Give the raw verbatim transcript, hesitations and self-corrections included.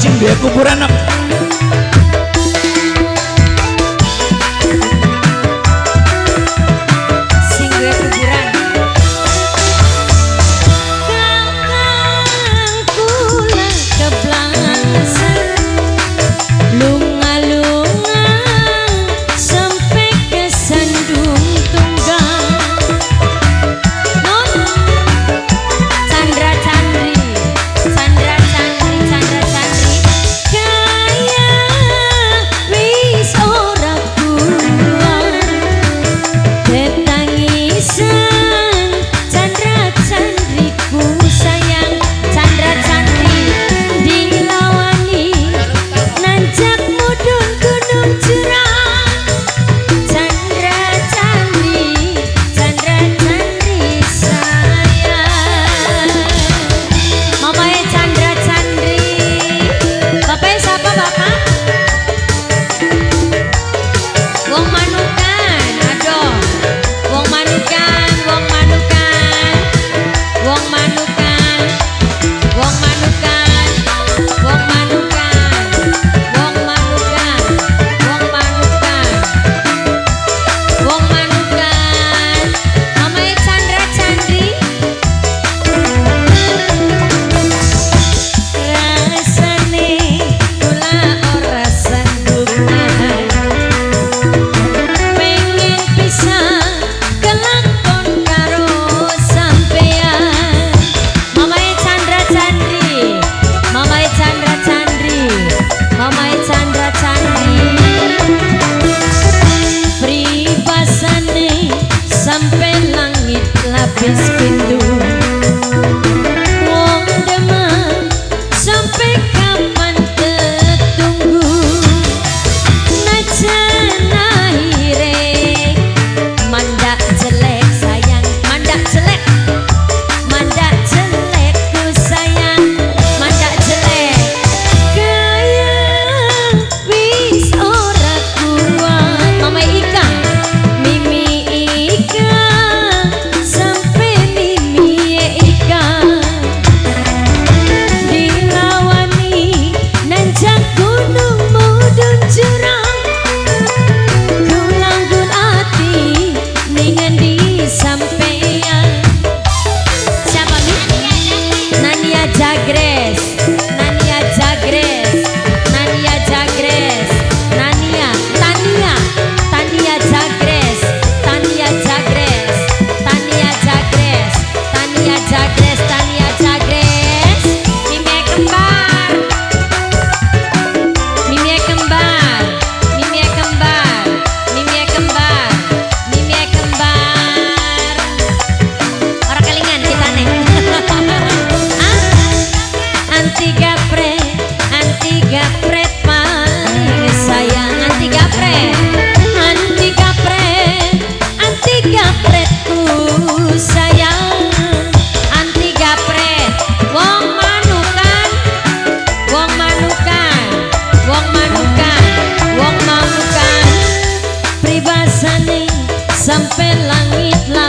Sing duwe kuburan nek sing duwe kuburan kakang kula keblangan lunga-lunga sampe kesandung tunggal non Sandra Chandri Sandra Chandri Sandra Chandri sampai langit.